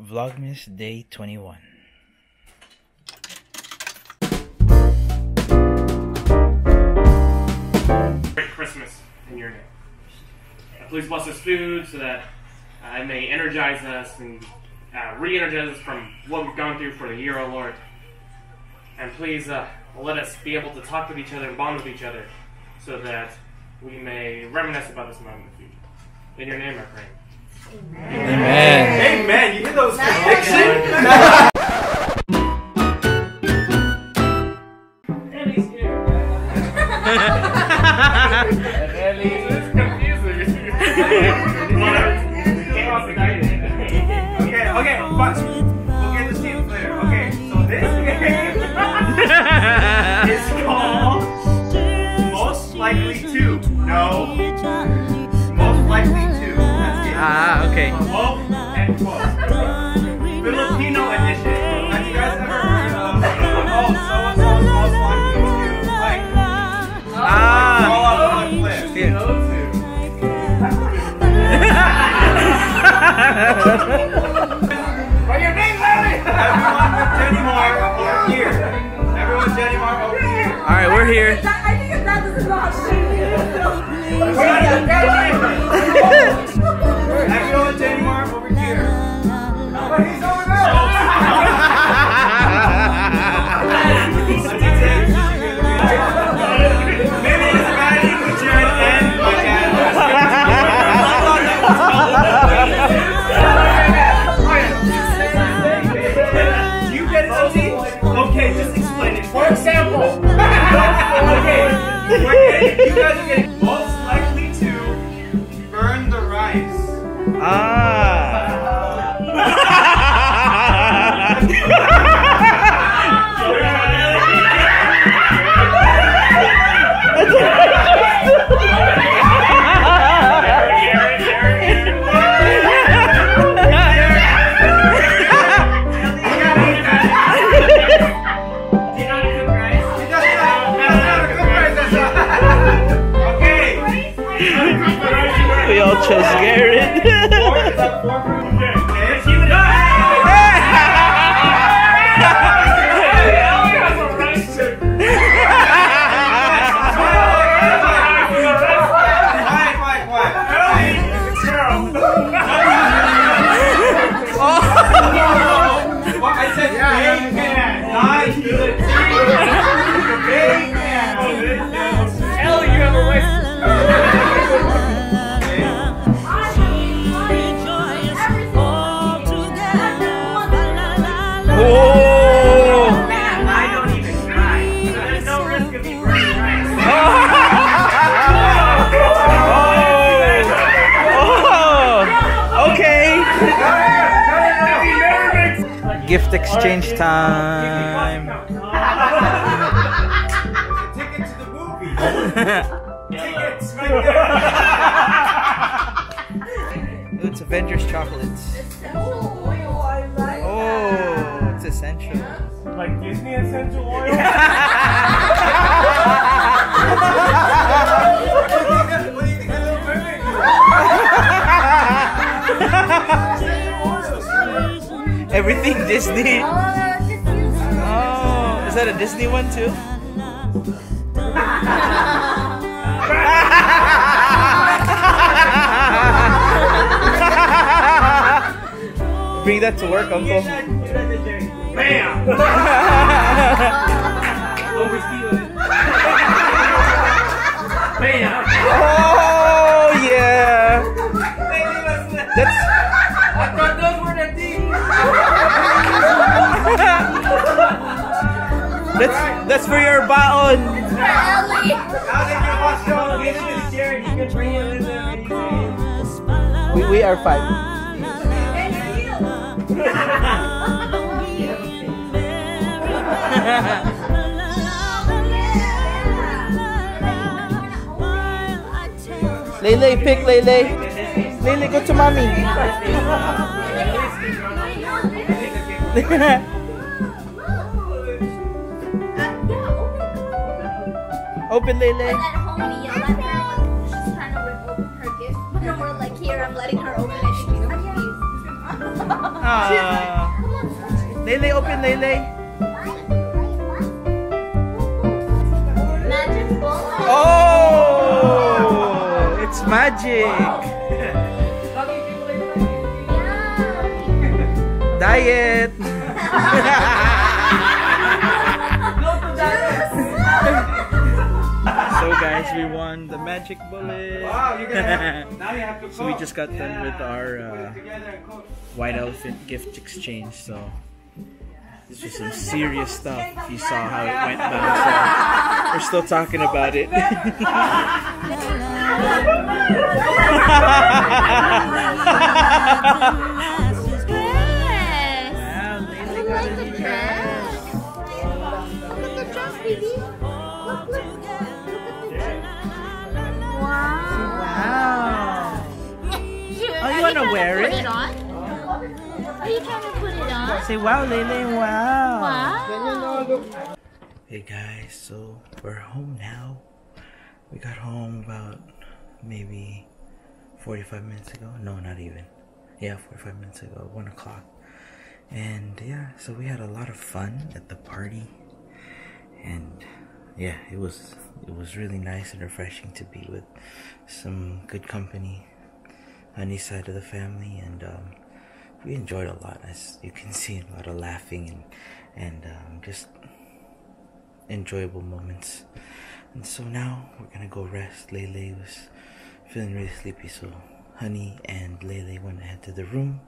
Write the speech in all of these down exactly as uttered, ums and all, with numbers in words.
Vlogmas Day twenty-one. Merry Christmas in your name. Please bless us food so that uh, it may energize us and uh, re-energize us from what we've gone through for the year, O Lord. And please uh, let us be able to talk with each other and bond with each other so that we may reminisce about this moment in the future. In your name I pray. Amen. Amen. Amen. You hear those convictions? Andy's here. Andy's It's confusing. Okay, okay, watch. We'll get the team later. Okay, so this game is called Most Likely to. No. Most Likely Ah, okay. Wolf and Wolf. Filipino edition. Have you guys ever heard of Wolf, so-and-so's most likely to, like, ah, all out on one list? Yeah. Write your name, Larry! Everyone's Jenny Moore over here. Everyone's Jenny Moore over here. Alright, we're here. I think it's not this is not shooting. We're not Everyone, Jenny Marv over here. But he's over there. Maybe it's bad English and end like that. You get it, O G? Okay, just explain it. For example. Okay. We're getting, you guys are getting most likely to burn the rice. Ah! We all chose Garrett. Gift exchange time. Ticket to the movies. Tickets right there. It's Avengers chocolates. Oh, it's essential. Like Disney essential oil. What do you think of Little Mermaid? Everything Disney. Oh, is that a Disney one too? Bring that to work, Uncle. Bam! Bam! Oh yeah. That's. I thought those were the things. That's that's for your baon. It's for Ellie. Now they can watch the location this year and you can bring it in there. We we are five. And you. LaeLae, pick LaeLae. LaeLae, go to mommy. Open LaeLae. At home, we yell at her. She's trying to rip open her gift. But we're like, here, I'm letting her open it. She's confused. Aww. LaeLae, open LaeLae. Oh, it's magic. Diet. So guys, we won the magic bullet. Wow, you're gonna have, now you have to cook. So we just got done with our uh, white elephant gift exchange. So this was some serious stuff. If you saw how it went down, so we're still talking about it. Wear it. Put it on? Are you trying to put it on? Say wow, LaeLae, wow. Wow. Hey guys, so we're home now. We got home about maybe forty-five minutes ago. No, not even. Yeah, forty-five minutes ago, one o'clock. And yeah, so we had a lot of fun at the party. And yeah, it was it was really nice and refreshing to be with some good company on each side of the family, and um, we enjoyed a lot, as you can see, a lot of laughing and, and um, just enjoyable moments. And so now we're gonna go rest. LaeLae was feeling really sleepy, so Honey and LaeLae went ahead to the room.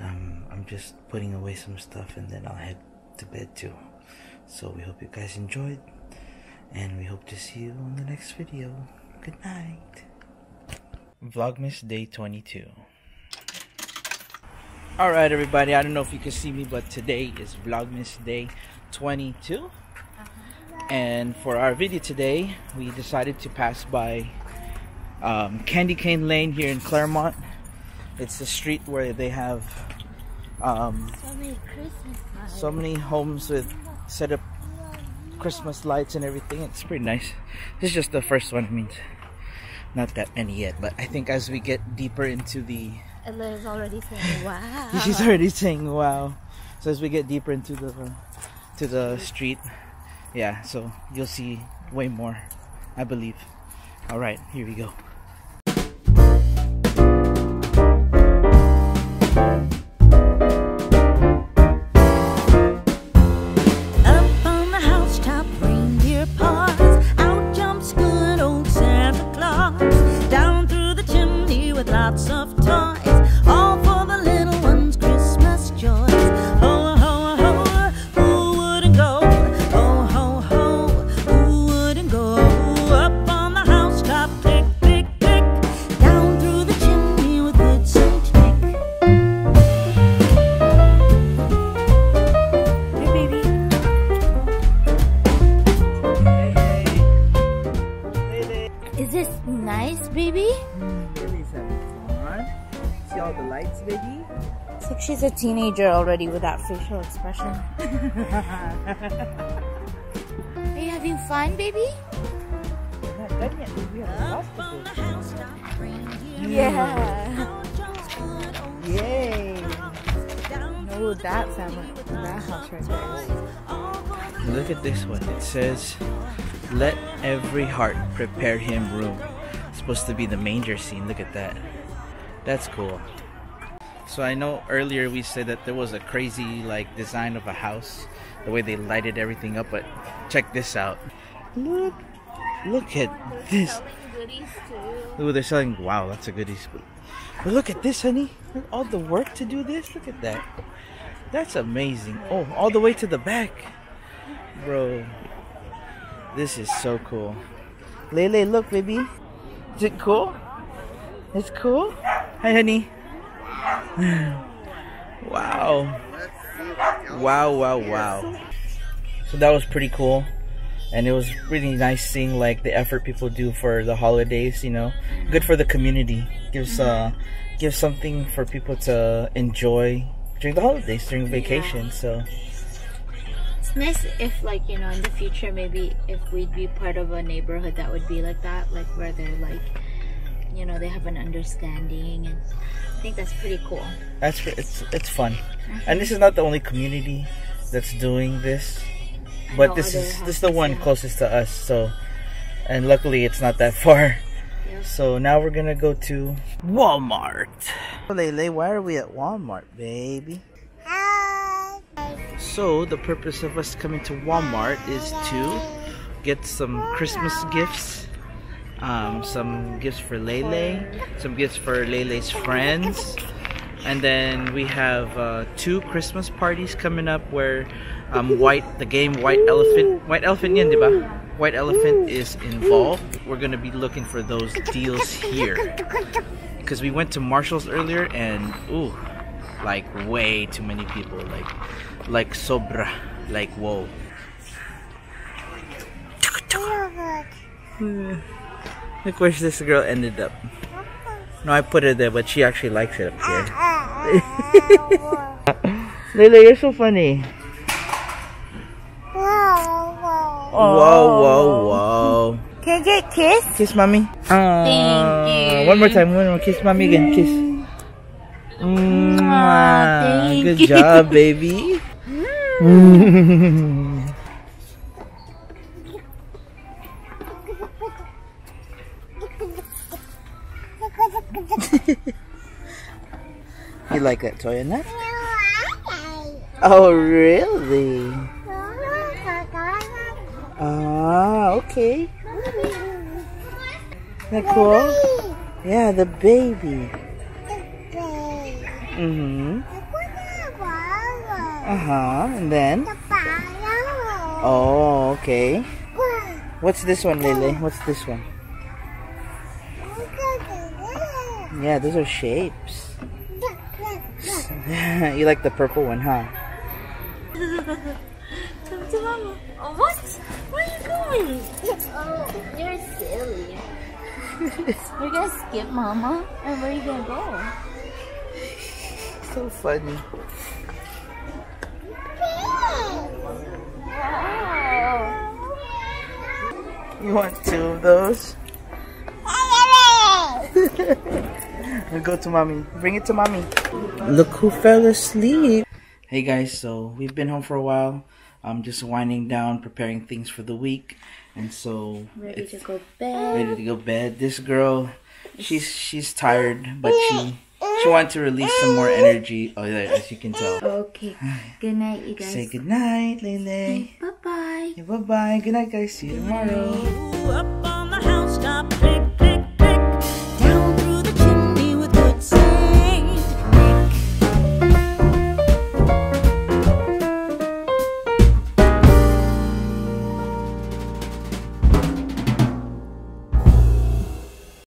Um, I'm just putting away some stuff and then I'll head to bed too. So we hope you guys enjoyed, and we hope to see you on the next video. Good night. Vlogmas day twenty-two. All right, everybody, I don't know if you can see me, but today is Vlogmas day twenty-two, and for our video today we decided to pass by um, Candy Cane Lane here in Claremont. It's the street where they have um, so many Christmas lights. So many homes with set up Christmas lights and everything. It's pretty nice. This is just the first one. I mean, not that many yet, but I think as we get deeper into the... LaeLae's already saying wow. She's already saying wow. So as we get deeper into the uh, to the street, yeah, so you'll see way more, I believe. All right, here we go. She's a teenager already with that facial expression. Are you having fun, baby? We're not done yet. We have a lot to do. Yeah. Yay. Oh, that family, that house right there. Look at this one. It says, "Let every heart prepare him room." It's supposed to be the manger scene. Look at that. That's cool. So I know earlier we said that there was a crazy like design of a house, the way they lighted everything up, but check this out. Look, look at this. Ooh, they're selling, wow, that's a goodies. But look at this, honey. Look, all the work to do this. Look at that. That's amazing. Oh, all the way to the back. Bro, this is so cool. LaeLae, look, baby. Is it cool? It's cool? Hi, honey. Wow. Wow, wow, wow. So that was pretty cool, and it was really nice seeing like the effort people do for the holidays, you know. Good for the community. Gives uh gives something for people to enjoy during the holidays, during vacation. Yeah. So it's nice if, like, you know, in the future maybe if we'd be part of a neighborhood that would be like that, like where they're like you know, they have an understanding, and I think that's pretty cool. That's it's it's fun. Mm-hmm. And this is not the only community that's doing this, but this is this is the one closest to us. So, and luckily it's not that far. Yep. So now we're gonna go to Walmart. Oh, LaeLae, why are we at Walmart, baby? Hi. So the purpose of us coming to Walmart is to get some Christmas gifts. Um, some gifts for LaeLae, some gifts for LaeLae's friends, and then we have uh, two Christmas parties coming up where um, White, the game White Elephant, White Elephant yan, diba? White Elephant is involved. We're gonna be looking for those deals here because we went to Marshall's earlier and ooh, like way too many people, like like sobra, like whoa. Look where this girl ended up. No, I put her there, but she actually likes it up here. LaeLae, you're so funny. Whoa, whoa, whoa. Can I get a kiss? Kiss mommy. Aww. Thank you. One more time. One more. Kiss mommy again. Kiss. Mm. Aww, thank Good you. job, baby. Mm. You like that toy enough? Oh, really? Ah, okay. Isn't that cool? Yeah, the baby. Mm-hmm. Uh-huh, and then? Oh, okay. What's this one, LaeLae? What's this one? Yeah, those are shapes. You like the purple one, huh? Come to mama. Oh, what? Where are you going? Oh, you're silly. You're gonna skip mama, and where are you gonna go? So funny. Wow. You want two of those? We'll go to mommy. Bring it to mommy. Look who fell asleep. Hey guys, so we've been home for a while. I'm just winding down, preparing things for the week, and so ready to go bed. Ready to go bed. This girl, she's she's tired, but she she wanted to release some more energy. Oh, yeah, as you can tell. Okay. Good night, you guys. Say good night, LaeLae. Bye bye. Yeah, bye bye. Good night, guys. See you tomorrow. Up on the housetop.